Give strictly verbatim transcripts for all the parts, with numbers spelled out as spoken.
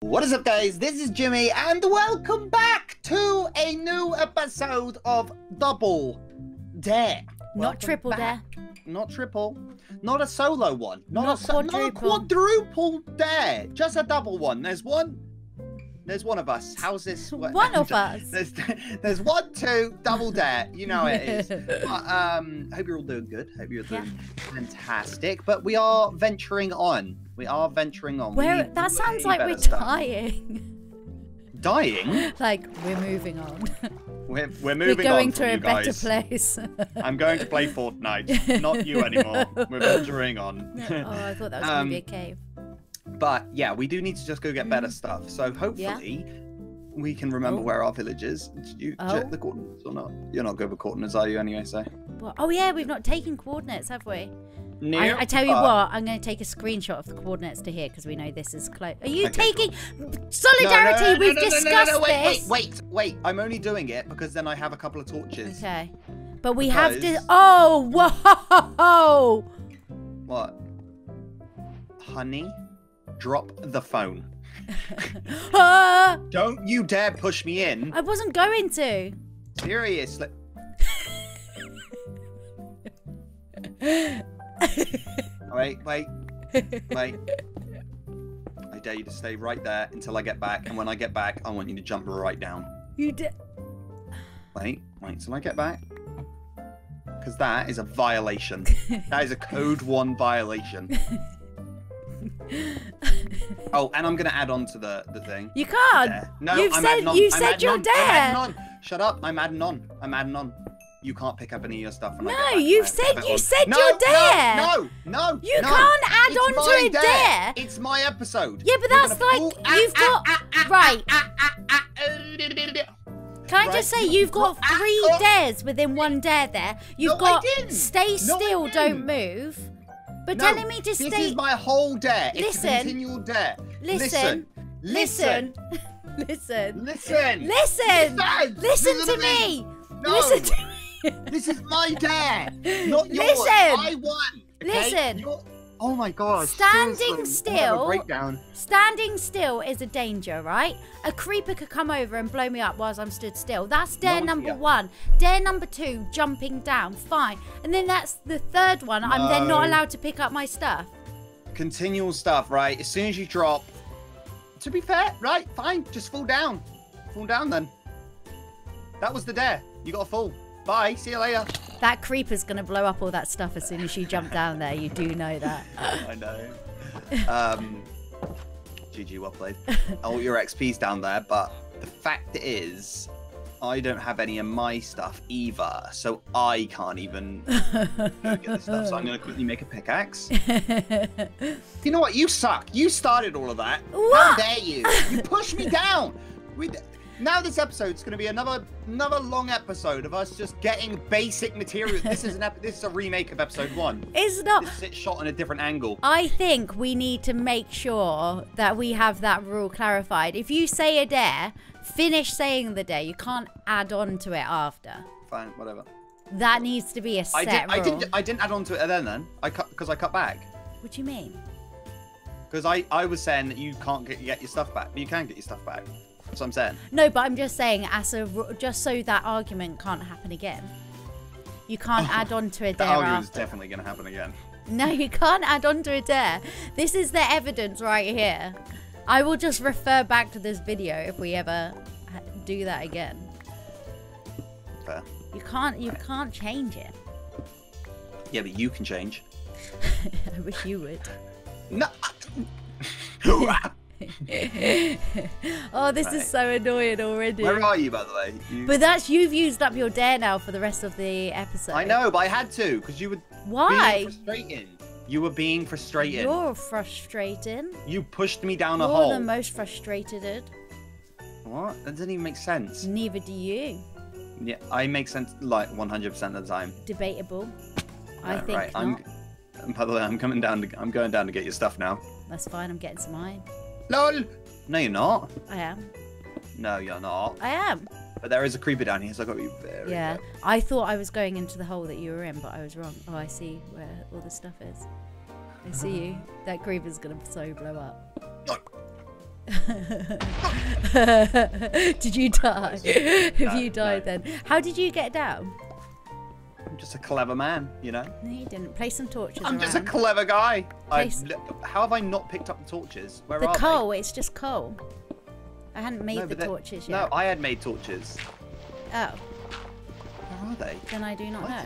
What is up, guys? This is Jimmy and welcome back to a new episode of Double Dare. Welcome not triple back. Dare. Not triple. Not a solo one. Not, not, a so quadruple. Not a quadruple dare. Just a double one. There's one. There's one of us. How's this? One of us. There's, there's one, two, double dare. You know it is. But, um, hope you're all doing good. Hope you're doing yeah. fantastic. But we are venturing on. We are venturing on. Where, that sounds like we're stuff. dying. Dying? Like we're moving on. We're, we're moving we're going on to a better place. I'm going to play Fortnite. Not you anymore. We're venturing on. Oh, I thought that was um, going to be a cave. But yeah, we do need to just go get better stuff. So hopefully yeah. we can remember oh. where our village is. Did you oh. check the coordinates or not? You're not good with coordinates, are you, anyway? So. Well, oh yeah, we've not taken coordinates, have we? No. I, I tell you uh, what, I'm going to take a screenshot of the coordinates to here because we know this is close. Are you okay, taking cool. solidarity? No, no, no, we've no, no, discussed no, no, no, wait, this. Wait, wait, wait! I'm only doing it because then I have a couple of torches. Okay, but we because... have to. Oh, whoa! What? Honey. Drop the phone. uh, Don't you dare push me in. I wasn't going to. Seriously. Wait, wait, wait. I dare you to stay right there until I get back. And when I get back, I want you to jump right down. You did. Wait, wait till I get back. Because that is a violation. That is a code one violation. Oh, and I'm gonna add on to the the thing. You can't. Dare. No, You've I'm said, adding on. You I'm said you're on. Dare. I'm adding on. Shut up! I'm adding on. I'm adding on. You can't pick up any of your stuff. When no, I you've said you on. said no, you're dare. No, no, no. You no. can't add it's on to a dare. dare. It's my episode. Yeah, but that's like pull, you've ah, got ah, ah, right. Ah, ah, ah, ah, Can I just say, you've got three dares within one dare. There, you've no, got stay still, no, don't move. But no, telling me to stay. This is my whole dare. It's listen, a continual dare. Listen. Listen. Listen. Listen. Listen. Listen. Listen, listen to me. me. No. Listen to me. This is my dare. Not yours. Listen. I won. Okay? Listen. You're... Oh my gosh. Standing still. Breakdown. Standing still is a danger, right? A creeper could come over and blow me up whilst I'm stood still. That's dare no, number yeah. one. Dare number two, jumping down. Fine. And then that's the third one. No. I'm then not allowed to pick up my stuff. Continual stuff, right? As soon as you drop. To be fair, right? Fine. Just fall down. Fall down then. That was the dare. You got to fall. Bye. See you later. That creeper's going to blow up all that stuff as soon as you jump down there. You do know that. I know. Um, G G, well played. All your X P's down there, but the fact is, I don't have any of my stuff either, so I can't even get this stuff. So I'm going to quickly make a pickaxe. You know what? You suck. You started all of that. What? How dare you? You pushed me down. We. Now this episode's going to be another another long episode of us just getting basic materials. This is an ep this is a remake of episode one. It's not. This is shot in a different angle. I think we need to make sure that we have that rule clarified. If you say a dare, finish saying the dare. You can't add on to it after. Fine, whatever. That needs to be a set I did, rule. I didn't. I didn't add on to it then. Then I cut because I cut back. What do you mean? Because I I was saying that you can't get get your stuff back, but you can get your stuff back. That's what I'm saying. No, but I'm just saying, as a, just so that argument can't happen again. You can't add on to a dare. That argument's definitely going to happen again. No, you can't add on to a dare. This is the evidence right here. I will just refer back to this video if we ever do that again. Fair. You can't. You can't change it. Yeah, but you can change. I wish you would. No. Oh, this right. is so annoying already. Where are you, by the way? You... But that's you've used up your dare now for the rest of the episode. I know, but I had to because you were Why? being frustrating. You were being frustrating. You're frustrating. You pushed me down You're a hole. You're the most frustrated. What? That doesn't even make sense. Neither do you. Yeah, I make sense like one hundred percent of the time. Debatable. I no, think right. not. I'm, by the way, I'm coming down. To, I'm going down to get your stuff now. That's fine. I'm getting some mine. LOL! No, you're not. I am. No, you're not. I am. But there is a creeper down here, so I've got to be very Yeah, careful. I thought I was going into the hole that you were in, but I was wrong. Oh, I see where all the stuff is. I see you. That creeper's going to so blow up. No. Did you die? Have no, you died no. then? How did you get down? I'm just a clever man, you know? No, you didn't. Place some torches I'm around. Just a clever guy. Place... I, how have I not picked up the torches? Where the are coal, they? It's just coal. I hadn't made no, the torches yet. No, I had made torches. Oh. Where are they? Then I do not what? know.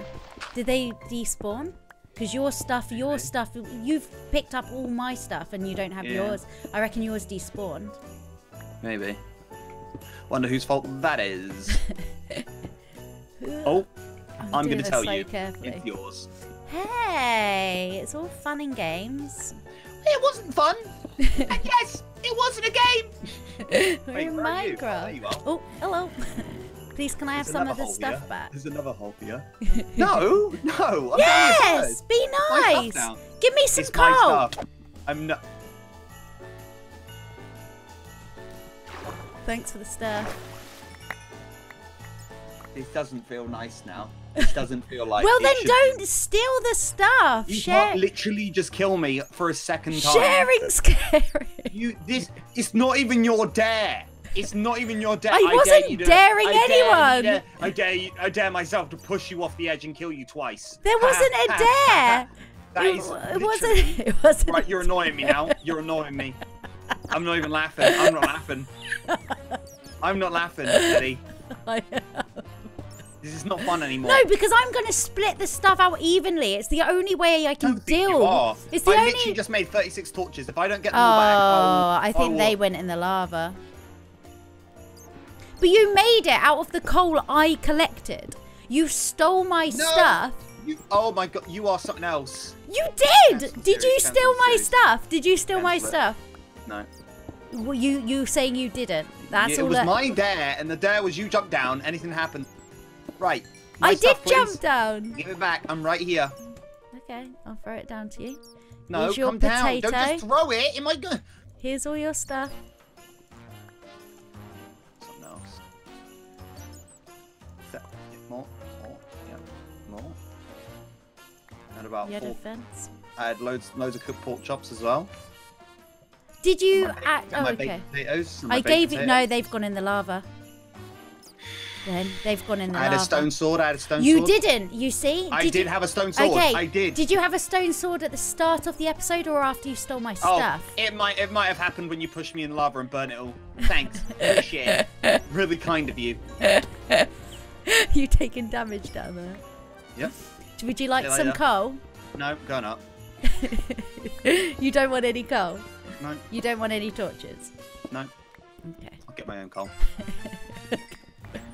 Did they despawn? Because your stuff, your okay. stuff, you've picked up all my stuff and you don't have yeah. yours. I reckon yours despawned. Maybe. Wonder whose fault that is. Oh. I'm, I'm going to tell so you. Carefully. It's yours. Hey, it's all fun and games. It wasn't fun. And yes, it wasn't a game. We're Wait, in Minecraft. Oh, hello. Please, can I have There's some of this stuff here. back? There's another hole here. No, no. I'm yes, be nice. Give me some it's coal. I'm not. Thanks for the stuff. This doesn't feel nice now. This doesn't feel like. Well, then don't be. steal the stuff. You Share can't literally just kill me for a second time. Sharing's caring. You, this, it's not even your dare. It's not even your dare. I, I wasn't dare you to, daring I anyone. Dare, I, dare, I, dare, I dare myself to push you off the edge and kill you twice. There wasn't a dare. That is it wasn't. It wasn't. Right, you're annoying me now. You're annoying me. I'm not even laughing. I'm not laughing. I'm not laughing, Netty. I am. This is not fun anymore. No, because I'm going to split the stuff out evenly. It's the only way I can I don't deal. Think you are. It's the I only... literally just made thirty-six torches. If I don't get them oh, all back, I'll, I think I'll... they went in the lava. But you made it out of the coal I collected. You stole my no, stuff. You, oh my god, you are something else. You did. Cancel did you steal Cancel my series. stuff? Did you steal Cancel my it. stuff? No. Well, you you saying you didn't? That's yeah, all. It was that... my dare, and the dare was you jumped down. Anything happened. Right. I did please. jump down. Give it back. I'm right here. Okay, I'll throw it down to you. No, Here's your come potato. down. Don't just throw it in my gun. Here's all your stuff. Something else. More, more, yeah, more. And about four. Fence. I had loads, loads of cooked pork chops as well. Did you? My, at, oh, my okay. Potatoes, I gave you. No, they've gone in the lava. Then they've gone in the I lava. had a stone sword. I had a stone you sword. You didn't. You see? Did I did you... have a stone sword. Okay. I did. Did you have a stone sword at the start of the episode or after you stole my stuff? Oh, it might. It might have happened when you pushed me in lava and burned it all. Thanks. Appreciate it. Really kind of you. You taking damage down there? Yep. Would you like yeah, some later. coal? No, going up. You don't want any coal. No. You don't want any torches. No. Okay. I'll get my own coal.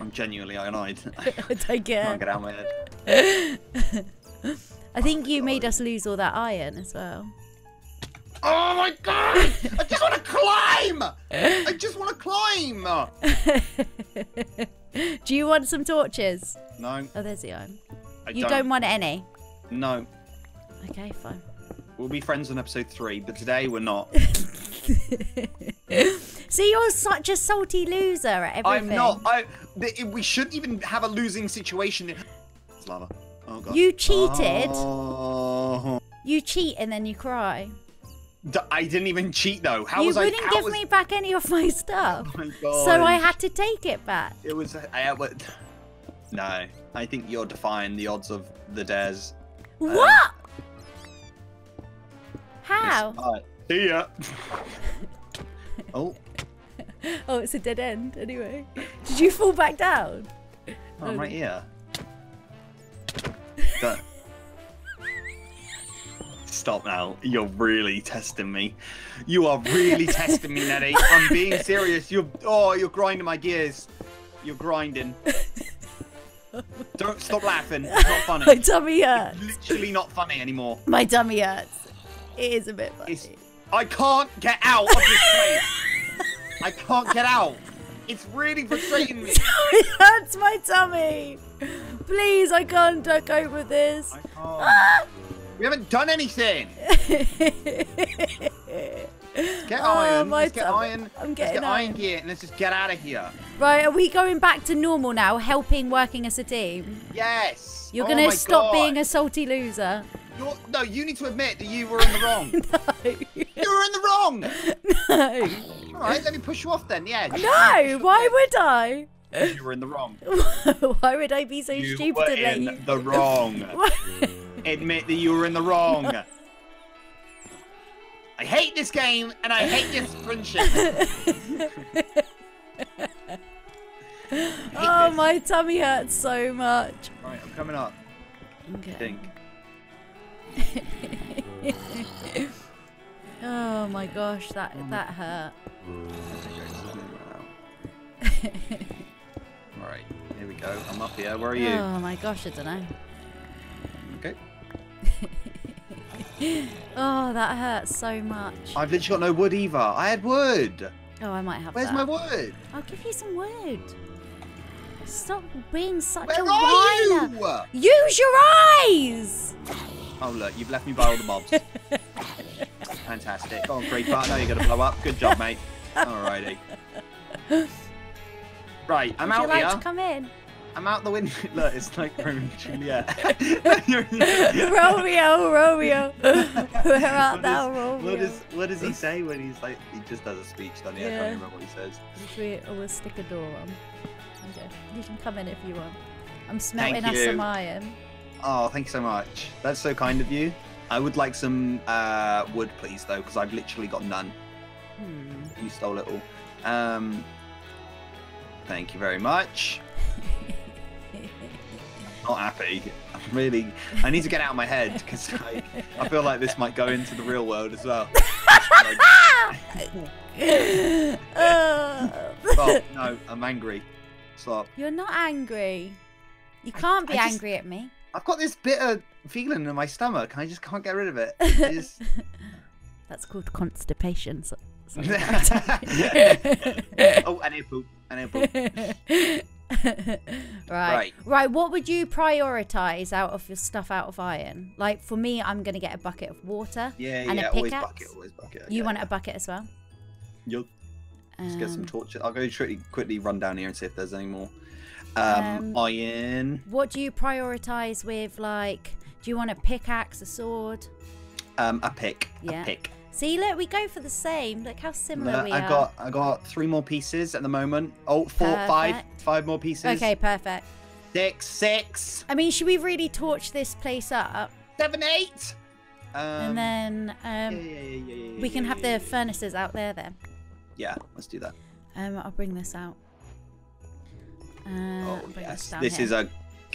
I'm genuinely annoyed. I can't get out of my head. I think oh you god. made us lose all that iron as well. Oh my god! I just want to climb! I just want to climb! Do you want some torches? No. Oh, there's the iron. I you don't. don't want any? No. Okay, fine. We'll be friends on episode three, but today we're not. See, you're such a salty loser at everything. I'm not. I, we shouldn't even have a losing situation. It's lava. Oh, God. You cheated. Oh. You cheat and then you cry. I didn't even cheat, though. How you was wouldn't I, how give was... me back any of my stuff. Oh my god. So I had to take it back. It was... I, I, no. I think you're defying the odds of the dares. What? Um, how? Right. See ya. Oh. Oh, it's a dead end, anyway. Did you fall back down? Oh, I'm um. right here. Stop now. You're really testing me. You are really testing me, Netty. I'm being serious. You're, oh, you're grinding my gears. You're grinding. Don't stop laughing. It's not funny. My dummy hurts. It's literally not funny anymore. My dummy hurts. It is a bit funny. It's, I can't get out of this place. I can't get out. It's really frustrating me. It hurts my tummy. Please, I can't duck over this. I can't. Ah! We haven't done anything. Let's get oh, iron. Let's get iron. I'm getting let's get iron gear and let's just get out of here. Right, are we going back to normal now? Helping, working as a team? Yes. You're oh going to stop God. being a salty loser. You're, no, you need to admit that you were in the wrong. No. You were in the wrong. No. All right, let me push you off then. Yeah. No, why would I? You were in the wrong. Why would I be so you stupid? Were in you were in the wrong. Admit that you were in the wrong. I hate this game and I hate this friendship. Oh, this. My tummy hurts so much. Right, I'm coming up. Okay. I think. Oh my gosh, that that hurt. All right, here we go. I'm up here. Where are you? Oh my gosh, I don't know. Okay. Oh, that hurts so much. I've literally got no wood either. I had wood. Oh, I might have. Where's that. my wood? I'll give you some wood. Stop being such Where a whiner. Where are you? Use your eyes. Oh look, you've left me by all the mobs. Fantastic. Go on, Creeper. I know you're gonna blow up. Good job, mate. Alrighty. Right, I'm Would out you like here. To come in? I'm out the window. Look, it's like Romeo and Juliet. Romeo, Romeo. Where art thou, Romeo? What does what does he say when he's like he just does a speech? Doesn't he? Yeah. I can't remember what he says. We always stick a door on. Okay, you can come in if you want. I'm smelting us some iron. Oh, thank you so much. That's so kind of you. I would like some uh, wood, please, though, because I've literally got none. Hmm. You stole it all. Um, thank you very much. Not happy. I'm really. I need to get out of my head because I, I feel like this might go into the real world as well. Stop. No, I'm angry. Stop. You're not angry. You can't I, be I angry just, at me. I've got this bitter feeling in my stomach. I just can't get rid of it. Just... That's called constipation. So, so oh, and apple. And apple. right. right, right. What would you prioritize out of your stuff out of iron? Like for me, I'm gonna get a bucket of water. Yeah, and yeah. A always bucket, always bucket. Okay, you want yeah. a bucket as well? Yup. Um, Let's get some torches. I'll go quickly, quickly run down here and see if there's any more um, um, iron. What do you prioritize with? Like, do you want a pickaxe, a sword? Um, a pick. Yeah. A pick. See, look, we go for the same. Look how similar look, we I are. I got, I got three more pieces at the moment. Oh, four, perfect. five, five more pieces. Okay, perfect. Six, six. I mean, should we really torch this place up? Seven, eight. Um, and then um, yeah, yeah, yeah, yeah, we can have the furnaces out there then. Yeah, let's do that. Um, I'll bring this out. Uh, oh bring yes, this, down this here. is a,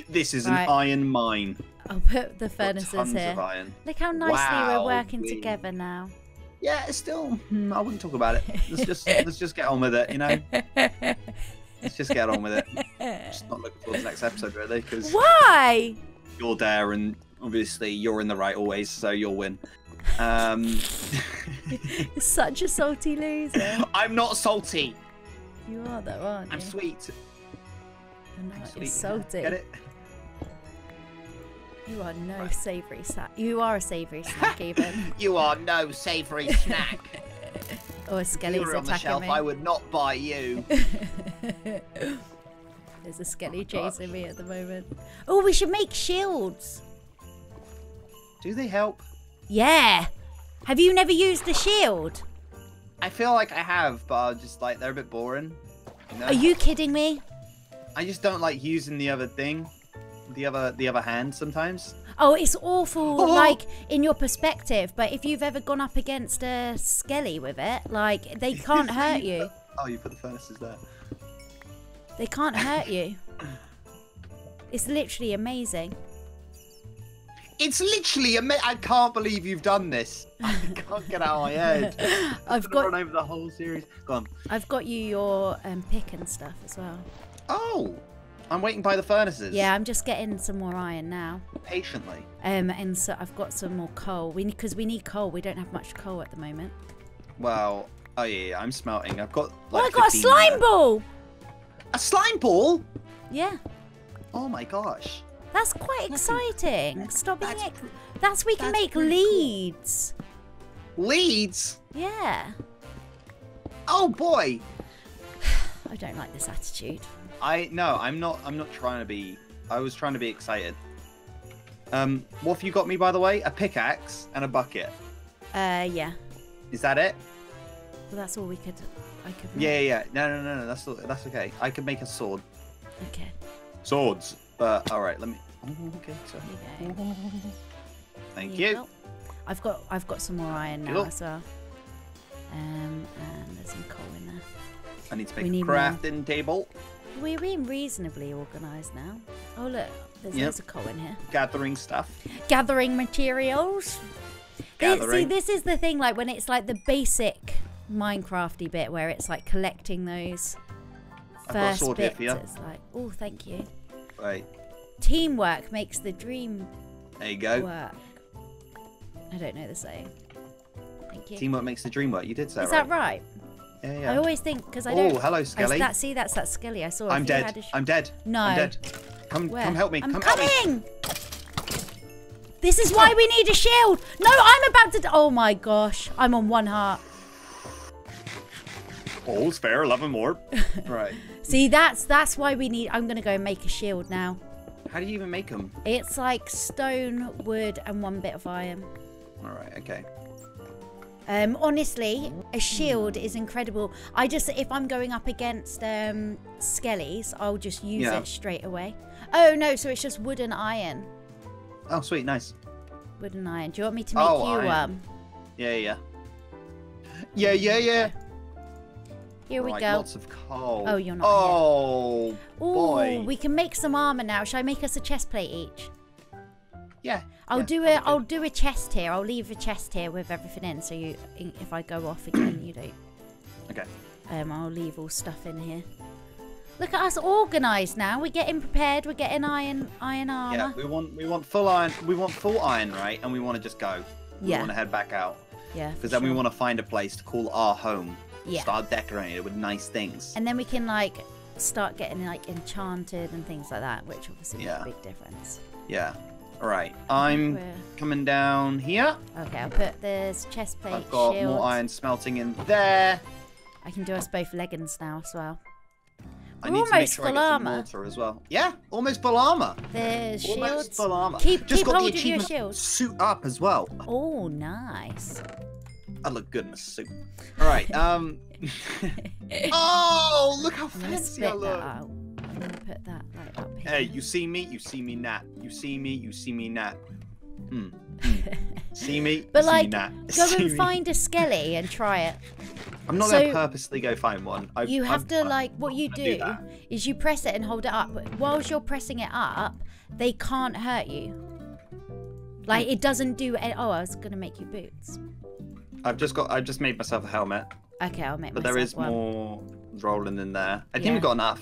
this is right. an iron mine. I'll put the furnaces tons here. Of iron. Look how nicely wow, we're working we... together now. Yeah, it's still. I wouldn't talk about it. Let's just let's just get on with it, you know. Let's just get on with it. I'm just not looking forward to the next episode really, because why? You're there, and obviously you're in the right always, so you'll win. Um... Such a salty loser. I'm not salty. You are though, aren't you? I'm sweet. You're not. I'm sweet. You're salty. Get it? You are no right. savoury snack. You are a savoury snack, even. You are no savoury snack. Or Skelly's attacking me. If you were on the shelf, I would not buy you. There's a Skelly oh chasing gosh. me at the moment. Oh, we should make shields. Do they help? Yeah. Have you never used the shield? I feel like I have, but I just like they're a bit boring. You know? Are you kidding me? I just don't like using the other thing. the other the other hand sometimes. Oh, it's awful. Oh! Like in your perspective, but if you've ever gone up against a Skelly with it, like they can't hurt you. Oh, you put the furnaces there. They can't hurt you. It's literally amazing. It's literally amazing. I can't believe you've done this. I can't get out of my head. I've got run over the whole series. Go on. I've got you your um, pick and stuff as well. Oh. I'm waiting by the furnaces. Yeah, I'm just getting some more iron now. Patiently. Um, and so I've got some more coal. We because we need coal. We don't have much coal at the moment. Well, oh yeah, yeah I'm smelting. I've got. Like, oh, I got a slime ball. A slime ball? Yeah. Oh my gosh. That's quite that's exciting. A, Stop being. That's, that's we can that's make leads. Cool. Leads? Yeah. Oh boy. I don't like this attitude. I no, I'm not. I'm not trying to be. I was trying to be excited. Um, what have you got me, by the way? A pickaxe and a bucket. Uh, yeah. Is that it? Well, that's all we could. I could make... Yeah, yeah, no, no, no, no, that's that's okay. I could make a sword. Okay. Swords, but all right, let me. Oh, okay, sorry. You go. Thank you. you. Go. I've got I've got some more iron now as well. Um, and there's some coal in there. I need to make need a crafting more. table. We're being reasonably organised now. Oh look, there's yep. loads of coal in here. Gathering stuff. Gathering materials. Gathering. This, see, this is the thing, like when it's like the basic Minecrafty bit where it's like collecting those I've first got a sword bits. Here for you. It's like, oh, thank you. Right. Teamwork makes the dream. There you go. Work. I don't know the saying. Thank you. Teamwork makes the dream work. You did say. Is right. that right? Yeah, yeah. I always think because I don't. Oh, hello, Skelly. I, that, see, that's that Skelly I saw. I'm dead. I'm dead. No. I'm dead. Come, Where? come help me. I'm come coming. Help me. This is why we need a shield. No, I'm about to. D oh my gosh, I'm on one heart. All's fair, love and war. Right. See, that's that's why we need. I'm gonna go and make a shield now. How do you even make them? It's like stone, wood, and one bit of iron. All right. Okay. Um, honestly, a shield is incredible. I just, if I'm going up against um, skellies, I'll just use yeah. it straight away. Oh no, so it's just wood and iron. Oh sweet, nice. Wood and iron. Do you want me to make oh, you iron. um? Yeah, yeah. Yeah, yeah, yeah. Here right, we go. Lots of coal. Oh, you're not. Oh boy. Ooh, we can make some armor now. Shall I make us a chest plate each? Yeah. I'll yeah, do a I'll do a chest here. I'll leave a chest here with everything in, so you if I go off again, you don't. Okay. Um, I'll leave all stuff in here. Look at us organised now. We're getting prepared. We're getting iron iron armor. Yeah, we want we want full iron. We want full iron, right? And we want to just go. We yeah. We want to head back out. Yeah. Because then sure. we want to find a place to call our home. Yeah. Start decorating it with nice things. And then we can like start getting like enchanted and things like that, which obviously yeah. makes a big difference. Yeah. All right, I'm We're... coming down here. Okay, I'll put this chest plate. I've got shield. more iron smelting in there. I can do us both leggings now as well. I We're need to make sure I get some water as well. Yeah, almost full armor. There's shields. Full armor. Keep, Just keep got hold the achievement of your shield. Suit up as well. Oh, nice. I look good in a suit. All right. Um. oh, look how fancy I look. That out. I'm gonna put that right up here. Hey, you see me, you see me not. You see me, you see me not. Mm. see me, but see like, me not. Go see and me. find a skelly and try it. I'm not so gonna purposely go find one. I, you have I'm, to like, I'm, what you do, do is you press it and hold it up. But whilst you're pressing it up, they can't hurt you. Like it doesn't do. Any, oh, I was gonna make you boots. I've just got. I just made myself a helmet. Okay, I'll make. But myself there is one. more rolling in there. I think yeah. we've got enough.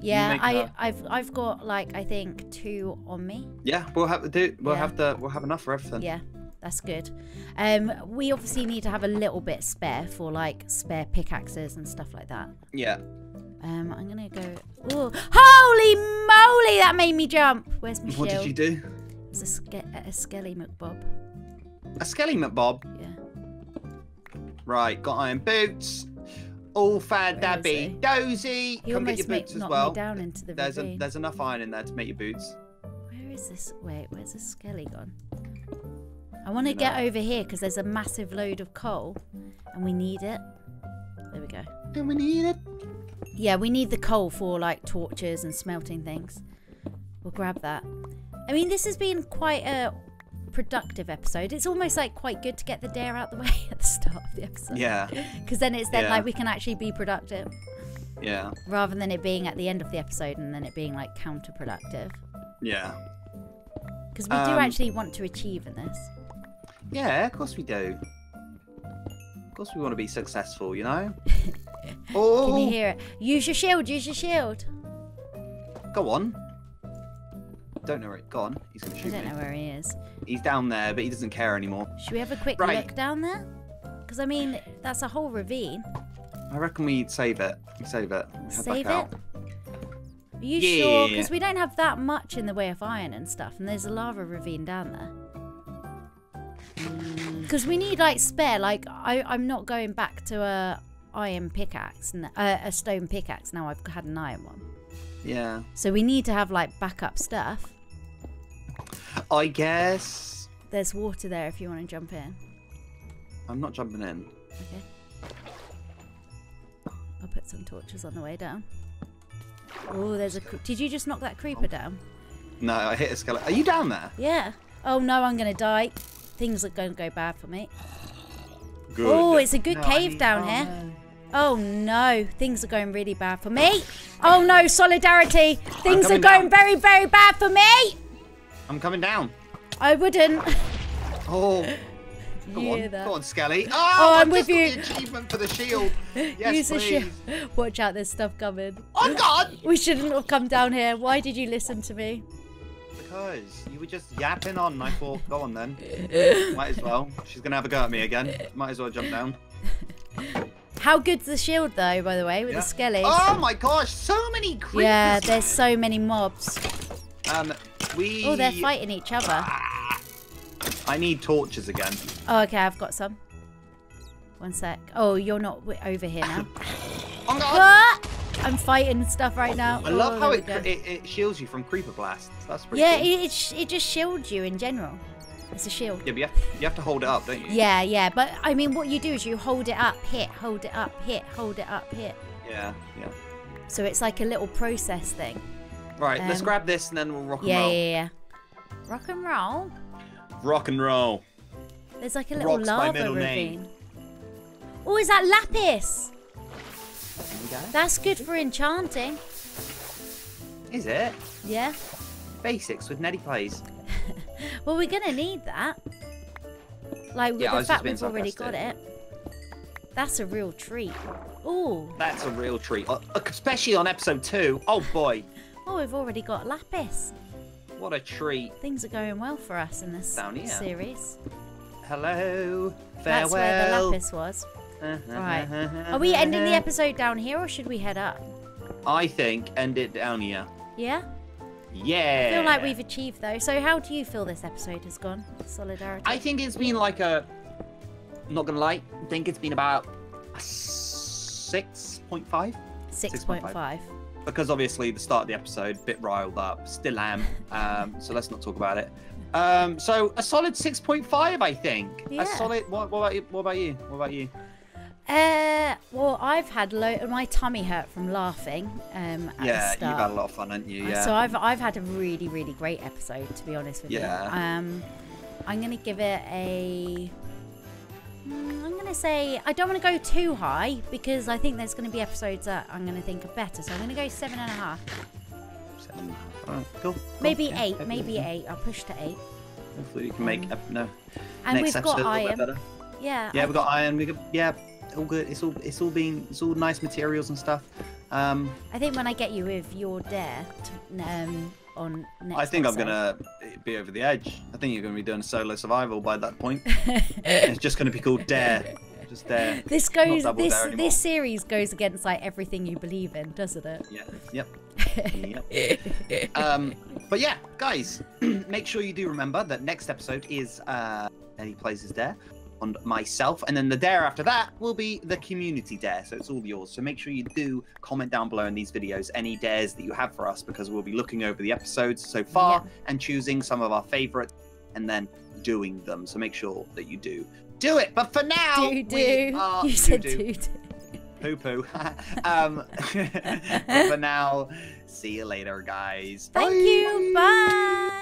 Yeah, I, I've I've got like I think two on me. Yeah, we'll have to do. We'll yeah. have to. We'll have enough for everything. Yeah, that's good. Um, we obviously need to have a little bit spare for like spare pickaxes and stuff like that. Yeah. Um, I'm gonna go. Ooh. Holy moly, that made me jump. Where's my shield? What did you do? It's a, ske a skelly McBob. A skelly McBob. Yeah. Right, got iron boots. All fad dabby dozy. He Come get your boots as well. Down into the there's, a, there's enough iron in there to make your boots. Where is this? Wait, where's this skelly gone? I want to no. get over here because there's a massive load of coal and we need it. There we go. And we need it. Yeah, we need the coal for like torches and smelting things. We'll grab that. I mean, this has been quite a productive episode. It's almost like quite good to get the dare out the way at the start of the episode. Yeah. Because then it's then yeah. like we can actually be productive. Yeah. Rather than it being at the end of the episode and then it being like counterproductive. Yeah. Because we um, do actually want to achieve in this. Yeah, of course we do. Of course we want to be successful, you know? oh. Can you hear it? Use your shield, use your shield. Go on. Don't know where he's gone. He's gonna shoot me. I don't know where he is. He's down there, but he doesn't care anymore. Should we have a quick right. look down there? Because I mean, that's a whole ravine. I reckon we save it. We save it. Head save it. Out. Are you yeah. sure? Because we don't have that much in the way of iron and stuff, and there's a lava ravine down there. Because we need like spare. Like I, I'm not going back to a iron pickaxe and uh, a stone pickaxe. Now I've had an iron one. Yeah. So we need to have like backup stuff. I guess there's water there if you want to jump in. I'm not jumping in. Okay. I'll put some torches on the way down. Oh, there's a... Did you just knock that creeper down? No, I hit a skeleton. Are you down there? Yeah. Oh, no, I'm going to die. Things are going to go bad for me. Good. Oh, it's a good no, cave need... down oh, here. No. Oh, no. Things are going really bad for me. Oh, no, Solidarity. Things are going down. very, very bad for me. I'm coming down. I wouldn't. Oh. Go on, go on, Skelly. Oh, oh I'm with you. The achievement for the shield. Yes, Use the shield. Watch out, there's stuff coming. Oh, God. We shouldn't have come down here. Why did you listen to me? Because you were just yapping on. I thought, go on then. Might as well. She's going to have a go at me again. Might as well jump down. How good's the shield, though, by the way, with yeah. the Skellies? Oh, my gosh. So many creatures. Yeah, there's so many mobs. Um, we... Oh, they're fighting each other. Ah. I need torches again. Oh, okay, I've got some. One sec. Oh, you're not over here now. Oh, God. I'm fighting stuff right now. I love oh, how it, it, it shields you from creeper blasts. That's pretty Yeah, cool. it, it, it just shields you in general. It's a shield. Yeah, but you have, you have to hold it up, don't you? Yeah, yeah. But, I mean, what you do is you hold it up, hit, hold it up, hit, hold it up, hit. Yeah, yeah. So it's like a little process thing. Right, um, let's grab this and then we'll rock and yeah, roll. Yeah, yeah, yeah. Rock and roll? Rock and roll. There's like a little Rock's lava ravine. Name. Oh, is that lapis? There we go. That's good for enchanting. Is it? Yeah. Basics with NettyPlays. Well, we're gonna need that. Like yeah, the fact we've already got it. That's a real treat. Oh. That's a real treat, especially on episode two. Oh boy. Oh, we've already got lapis. What a treat. Things are going well for us in this series. Hello. Farewell. That's where the lapis was. Uh, uh, right. Uh, uh, are we ending the episode down here or should we head up? I think end it down here. Yeah? Yeah. I feel like we've achieved though. So how do you feel this episode has gone? Solidarity. I think it's been like a... I'm not going to lie. I think it's been about six point five. six point five. Because obviously the start of the episode, bit riled up. Still am. Um, so let's not talk about it. Um, so a solid six point five, I think. Yeah. A solid... What, what about you? What about you? What about you? Uh, well, I've had lo my tummy hurt from laughing. Um, at yeah, the start. You've had a lot of fun, haven't you? Yeah. So I've I've had a really really great episode, to be honest with yeah. you. Yeah. Um, I'm gonna give it a. I'm gonna say I don't want to go too high because I think there's gonna be episodes that I'm gonna think are better. So I'm gonna go seven and a half. Seven and a half. All right, cool. cool. Maybe yeah, eight. Everything. Maybe eight. I'll push to eight. Hopefully we can um, make up no. And next we've got iron. Better. Yeah. Yeah, I we've got iron. We could, yeah. All good. It's all it's all been it's all nice materials and stuff. Um, I think when I get you with your dare to, um, on next I think episode. I'm gonna be over the edge. I think you're gonna be doing solo survival by that point. It's just gonna be called Dare. Just Dare. This goes this this series goes against like everything you believe in, doesn't it? Yeah. Yep. Yep. um, but yeah, guys, make sure you do remember that next episode is uh, NettyPlays is Dare. On myself, and then the dare after that will be the community dare, so it's all yours. So make sure you do comment down below in these videos any dares that you have for us, because we'll be looking over the episodes so far yeah. and choosing some of our favorites and then doing them. So make sure that you do do it. But for now, do do we are, you said do do, do. poo poo. um, but for now, see you later, guys. Thank bye. you. Bye.